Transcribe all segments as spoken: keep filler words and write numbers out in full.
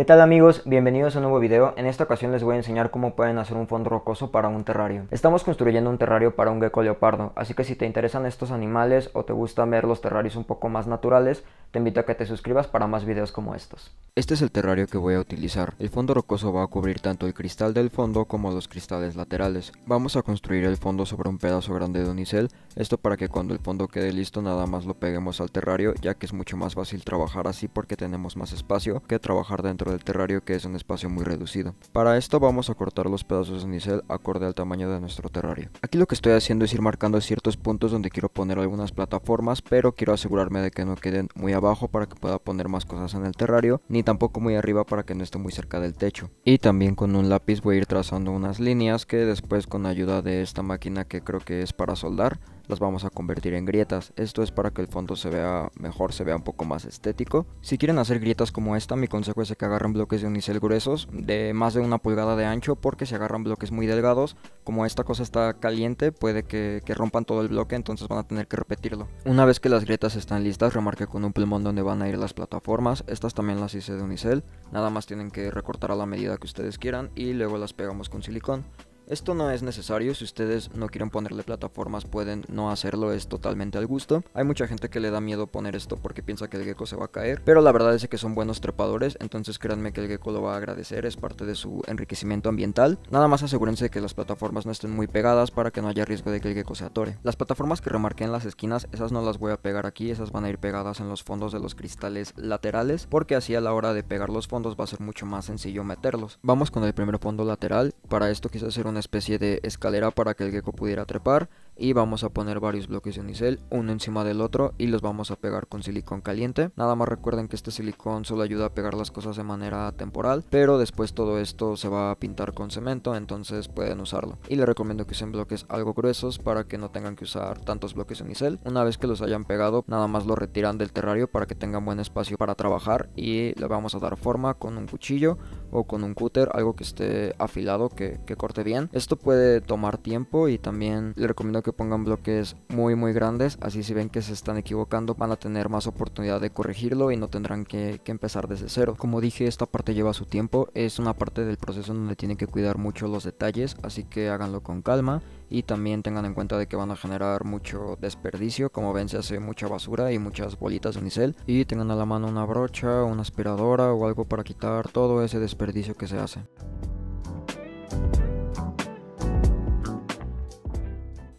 ¿Qué tal amigos? Bienvenidos a un nuevo video. En esta ocasión les voy a enseñar cómo pueden hacer un fondo rocoso para un terrario. Estamos construyendo un terrario para un gecko leopardo, así que si te interesan estos animales o te gustan ver los terrarios un poco más naturales, te invito a que te suscribas para más videos como estos. Este es el terrario que voy a utilizar. El fondo rocoso va a cubrir tanto el cristal del fondo como los cristales laterales. Vamos a construir el fondo sobre un pedazo grande de unicel, esto para que cuando el fondo quede listo nada más lo peguemos al terrario, ya que es mucho más fácil trabajar así porque tenemos más espacio que trabajar dentro del terrario, que es un espacio muy reducido. Para esto vamos a cortar los pedazos de unicel acorde al tamaño de nuestro terrario. Aquí lo que estoy haciendo es ir marcando ciertos puntos donde quiero poner algunas plataformas, pero quiero asegurarme de que no queden muy abajo para que pueda poner más cosas en el terrario, ni tampoco muy arriba para que no esté muy cerca del techo. Y también con un lápiz voy a ir trazando unas líneas que después, con ayuda de esta máquina que creo que es para soldar, las vamos a convertir en grietas. Esto es para que el fondo se vea mejor, se vea un poco más estético. Si quieren hacer grietas como esta, mi consejo es que agarren bloques de unicel gruesos de más de una pulgada de ancho, porque si agarran bloques muy delgados, como esta cosa está caliente, puede que, que rompan todo el bloque, entonces van a tener que repetirlo. Una vez que las grietas están listas, remarqué con un plumón donde van a ir las plataformas. Estas también las hice de unicel, nada más tienen que recortar a la medida que ustedes quieran y luego las pegamos con silicón. Esto no es necesario, si ustedes no quieren ponerle plataformas pueden no hacerlo, es totalmente al gusto. Hay mucha gente que le da miedo poner esto porque piensa que el gecko se va a caer, pero la verdad es que son buenos trepadores, entonces créanme que el gecko lo va a agradecer, es parte de su enriquecimiento ambiental. Nada más asegúrense de que las plataformas no estén muy pegadas para que no haya riesgo de que el gecko se atore. Las plataformas que remarqué en las esquinas, esas no las voy a pegar aquí, esas van a ir pegadas en los fondos de los cristales laterales, porque así a la hora de pegar los fondos va a ser mucho más sencillo meterlos. Vamos con el primer fondo lateral. Para esto quise hacer una especie de escalera para que el gecko pudiera trepar, y vamos a poner varios bloques de unicel uno encima del otro y los vamos a pegar con silicón caliente. Nada más recuerden que este silicón solo ayuda a pegar las cosas de manera temporal, pero después todo esto se va a pintar con cemento, entonces pueden usarlo. Y les recomiendo que usen bloques algo gruesos para que no tengan que usar tantos bloques de unicel. Una vez que los hayan pegado, nada más lo retiran del terrario para que tengan buen espacio para trabajar, y le vamos a dar forma con un cuchillo o con un cúter, algo que esté afilado, que, que corte bien. Esto puede tomar tiempo, y también les recomiendo que pongan bloques muy muy grandes, así si ven que se están equivocando van a tener más oportunidad de corregirlo y no tendrán que, que empezar desde cero. Como dije, esta parte lleva su tiempo, es una parte del proceso donde tienen que cuidar mucho los detalles, así que háganlo con calma. Y también tengan en cuenta de que van a generar mucho desperdicio, como ven se hace mucha basura y muchas bolitas de unicel, y tengan a la mano una brocha, una aspiradora o algo para quitar todo ese desperdicio que se hace.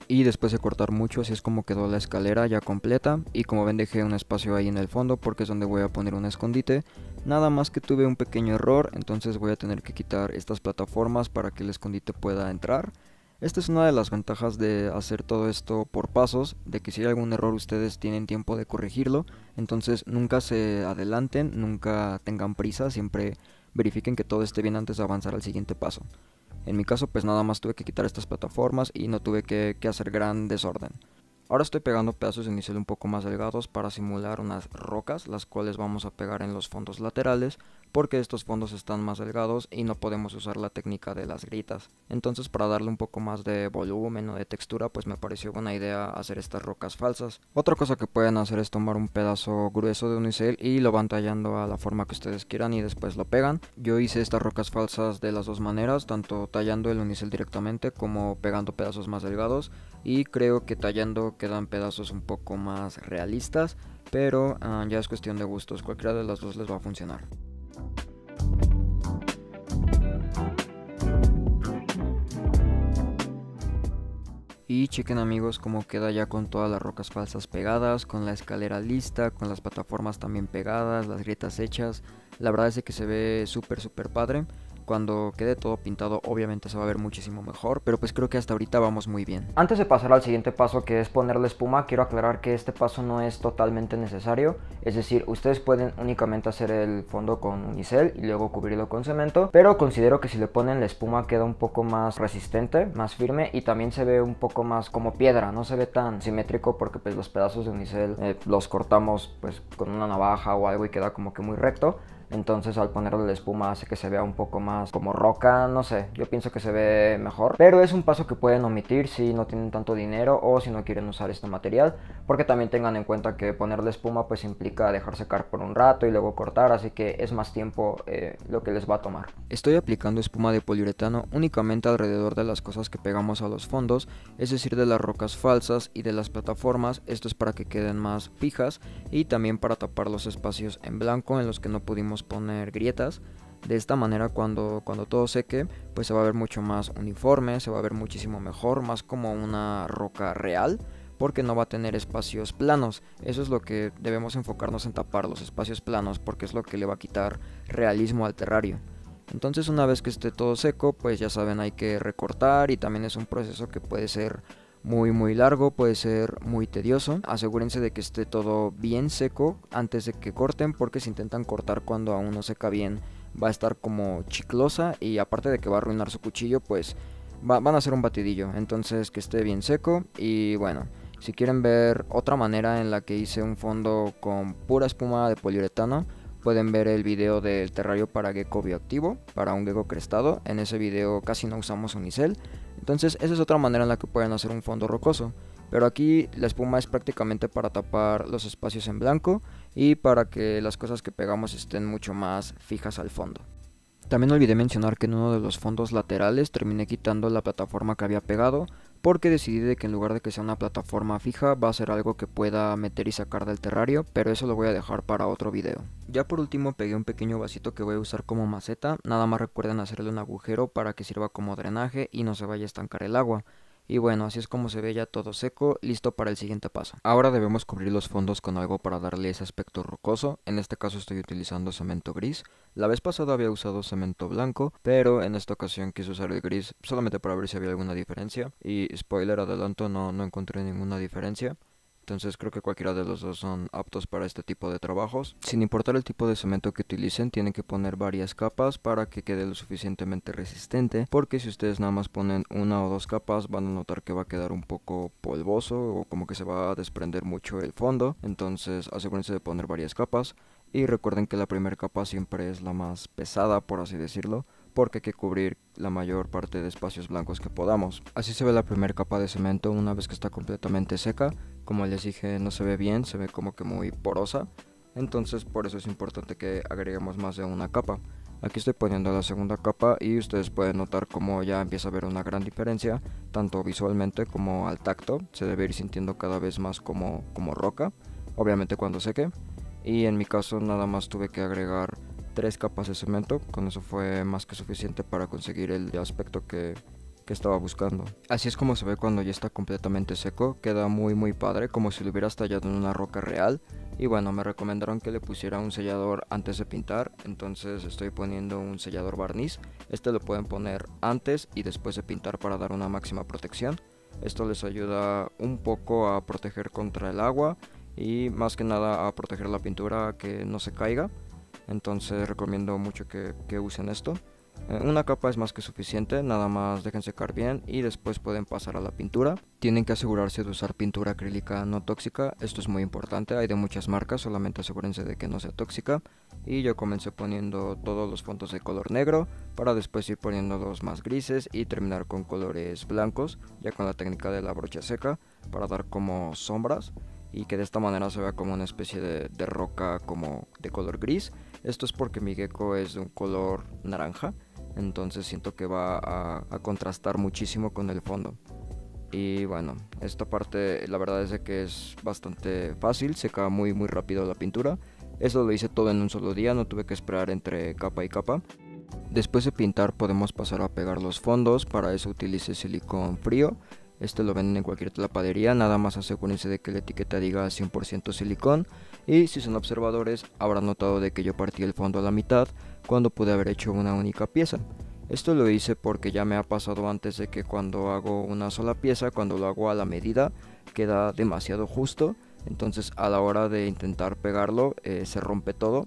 Y después de cortar mucho, así es como quedó la escalera ya completa. Y como ven, dejé un espacio ahí en el fondo porque es donde voy a poner un escondite. Nada más que tuve un pequeño error, entonces voy a tener que quitar estas plataformas para que el escondite pueda entrar. Esta es una de las ventajas de hacer todo esto por pasos, de que si hay algún error ustedes tienen tiempo de corregirlo, entonces nunca se adelanten, nunca tengan prisa, siempre verifiquen que todo esté bien antes de avanzar al siguiente paso. En mi caso pues nada más tuve que quitar estas plataformas y no tuve que, que hacer gran desorden. Ahora estoy pegando pedazos de unicel un poco más delgados para simular unas rocas, las cuales vamos a pegar en los fondos laterales, porque estos fondos están más delgados y no podemos usar la técnica de las grietas. Entonces, para darle un poco más de volumen o de textura, pues me pareció buena idea hacer estas rocas falsas. Otra cosa que pueden hacer es tomar un pedazo grueso de unicel y lo van tallando a la forma que ustedes quieran y después lo pegan. Yo hice estas rocas falsas de las dos maneras, tanto tallando el unicel directamente como pegando pedazos más delgados, y creo que tallando quedan pedazos un poco más realistas, pero uh, ya es cuestión de gustos, cualquiera de las dos les va a funcionar. Y chequen amigos cómo queda ya con todas las rocas falsas pegadas, con la escalera lista, con las plataformas también pegadas, las grietas hechas. La verdad es que se ve súper súper padre. Cuando quede todo pintado obviamente se va a ver muchísimo mejor, pero pues creo que hasta ahorita vamos muy bien. Antes de pasar al siguiente paso, que es ponerle espuma, quiero aclarar que este paso no es totalmente necesario, es decir, ustedes pueden únicamente hacer el fondo con unicel y luego cubrirlo con cemento, pero considero que si le ponen la espuma queda un poco más resistente, más firme, y también se ve un poco más como piedra, no se ve tan simétrico porque pues los pedazos de unicel eh, los cortamos pues con una navaja o algo y queda como que muy recto. entonces al ponerle la espuma hace que se vea un poco más como roca, no sé, yo pienso que se ve mejor, pero es un paso que pueden omitir si no tienen tanto dinero o si no quieren usar este material, porque también tengan en cuenta que ponerle espuma pues implica dejar secar por un rato y luego cortar, así que es más tiempo eh, lo que les va a tomar. Estoy aplicando espuma de poliuretano únicamente alrededor de las cosas que pegamos a los fondos, es decir, de las rocas falsas y de las plataformas, esto es para que queden más fijas y también para tapar los espacios en blanco en los que no pudimos poner grietas. De esta manera cuando, cuando todo seque pues se va a ver mucho más uniforme, se va a ver muchísimo mejor, más como una roca real, porque no va a tener espacios planos. Eso es lo que debemos enfocarnos en tapar, los espacios planos, porque es lo que le va a quitar realismo al terrario. Entonces una vez que esté todo seco, pues ya saben, hay que recortar y también es un proceso que puede ser muy muy largo, puede ser muy tedioso. Asegúrense de que esté todo bien seco antes de que corten, porque si intentan cortar cuando aún no seca bien va a estar como chiclosa y aparte de que va a arruinar su cuchillo, pues va, van a hacer un batidillo. Entonces que esté bien seco y bueno. Si quieren ver otra manera en la que hice un fondo con pura espuma de poliuretano, pueden ver el video del terrario para gecko bioactivo, para un gecko crestado. En ese video casi no usamos unicel, entonces esa es otra manera en la que pueden hacer un fondo rocoso. Pero aquí la espuma es prácticamente para tapar los espacios en blanco y para que las cosas que pegamos estén mucho más fijas al fondo. También olvidé mencionar que en uno de los fondos laterales terminé quitando la plataforma que había pegado, porque decidí de que en lugar de que sea una plataforma fija va a ser algo que pueda meter y sacar del terrario, pero eso lo voy a dejar para otro video. Ya por último pegué un pequeño vasito que voy a usar como maceta, nada más recuerden hacerle un agujero para que sirva como drenaje y no se vaya a estancar el agua. Y bueno, así es como se ve ya todo seco, listo para el siguiente paso. Ahora debemos cubrir los fondos con algo para darle ese aspecto rocoso. En este caso estoy utilizando cemento gris. La vez pasada había usado cemento blanco, pero en esta ocasión quise usar el gris solamente para ver si había alguna diferencia. Y spoiler, adelanto, no, no encontré ninguna diferencia. Entonces creo que cualquiera de los dos son aptos para este tipo de trabajos. Sin importar el tipo de cemento que utilicen, tienen que poner varias capas para que quede lo suficientemente resistente, porque si ustedes nada más ponen una o dos capas van a notar que va a quedar un poco polvoso o como que se va a desprender mucho el fondo. Entonces asegúrense de poner varias capas y recuerden que la primera capa siempre es la más pesada, por así decirlo, porque hay que cubrir la mayor parte de espacios blancos que podamos. Así se ve la primera capa de cemento una vez que está completamente seca. Como les dije, no se ve bien, se ve como que muy porosa, entonces por eso es importante que agreguemos más de una capa. Aquí estoy poniendo la segunda capa y ustedes pueden notar como ya empieza a haber una gran diferencia, tanto visualmente como al tacto. Se debe ir sintiendo cada vez más como, como roca, obviamente cuando seque. Y en mi caso nada más tuve que agregar tres capas de cemento, con eso fue más que suficiente para conseguir el aspecto que, que estaba buscando. Así es como se ve cuando ya está completamente seco, queda muy muy padre, como si lo hubieras tallado en una roca real. Y bueno, me recomendaron que le pusiera un sellador antes de pintar, entonces estoy poniendo un sellador barniz. Este lo pueden poner antes y después de pintar para dar una máxima protección. Esto les ayuda un poco a proteger contra el agua y más que nada a proteger la pintura, que no se caiga. Entonces recomiendo mucho que, que usen esto. Eh, una capa es más que suficiente, nada más dejen secar bien y después pueden pasar a la pintura. Tienen que asegurarse de usar pintura acrílica no tóxica, esto es muy importante, hay de muchas marcas, solamente asegúrense de que no sea tóxica. Y yo comencé poniendo todos los fondos de color negro para después ir poniendo los más grises y terminar con colores blancos, ya con la técnica de la brocha seca para dar como sombras y que de esta manera se vea como una especie de, de roca como de color gris. Esto es porque mi gecko es de un color naranja, entonces siento que va a, a contrastar muchísimo con el fondo. Y bueno, esta parte la verdad es de que es bastante fácil, seca muy muy rápido la pintura. Eso lo hice todo en un solo día, no tuve que esperar entre capa y capa. Después de pintar podemos pasar a pegar los fondos, para eso utilicé silicón frío. Este lo venden en cualquier tapadería, nada más asegúrense de que la etiqueta diga cien por ciento silicón. Y si son observadores habrán notado de que yo partí el fondo a la mitad cuando pude haber hecho una única pieza. Esto lo hice porque ya me ha pasado antes de que cuando hago una sola pieza, cuando lo hago a la medida, queda demasiado justo. Entonces a la hora de intentar pegarlo eh, se rompe todo.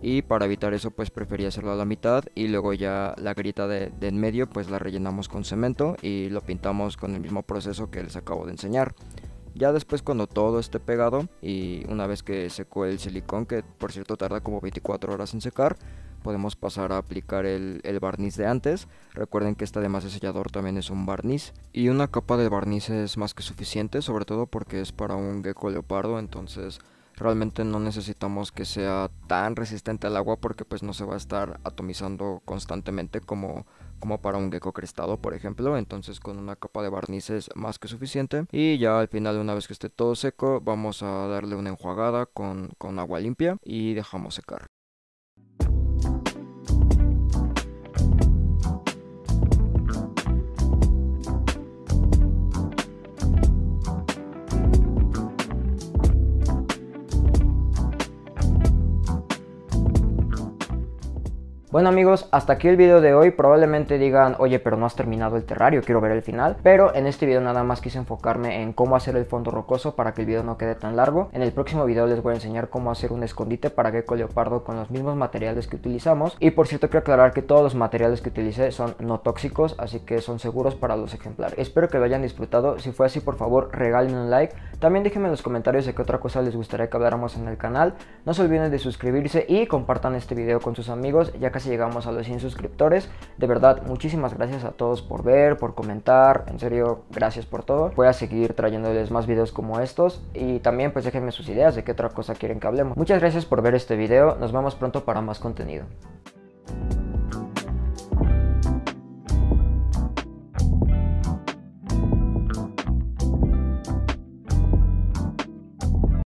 Y para evitar eso pues preferí hacerlo a la mitad y luego ya la grieta de, de en medio pues la rellenamos con cemento y lo pintamos con el mismo proceso que les acabo de enseñar. Ya después, cuando todo esté pegado y una vez que secó el silicón, que por cierto tarda como veinticuatro horas en secar, podemos pasar a aplicar el, el barniz de antes. Recuerden que este, además de sellador, también es un barniz, y una capa de barniz es más que suficiente, sobre todo porque es para un gecko leopardo, entonces realmente no necesitamos que sea tan resistente al agua, porque pues no se va a estar atomizando constantemente como, como para un gecko crestado, por ejemplo. Entonces con una capa de barniz es más que suficiente. Y ya al final, una vez que esté todo seco, vamos a darle una enjuagada con, con agua limpia y dejamos secar. Bueno amigos, hasta aquí el video de hoy. Probablemente digan, oye, pero no has terminado el terrario, quiero ver el final. Pero en este video nada más quise enfocarme en cómo hacer el fondo rocoso para que el video no quede tan largo. En el próximo video les voy a enseñar cómo hacer un escondite para gecko leopardo con los mismos materiales que utilizamos. Y por cierto, quiero aclarar que todos los materiales que utilicé son no tóxicos, así que son seguros para los ejemplares. Espero que lo hayan disfrutado. Si fue así, por favor, regálenme un like. También déjenme en los comentarios de qué otra cosa les gustaría que habláramos en el canal. No se olviden de suscribirse y compartan este video con sus amigos, ya que si llegamos a los cien suscriptores. De verdad, muchísimas gracias a todos por ver, por comentar, en serio, gracias por todo. Voy a seguir trayéndoles más videos como estos, y también pues déjenme sus ideas de qué otra cosa quieren que hablemos. Muchas gracias por ver este video, nos vemos pronto para más contenido.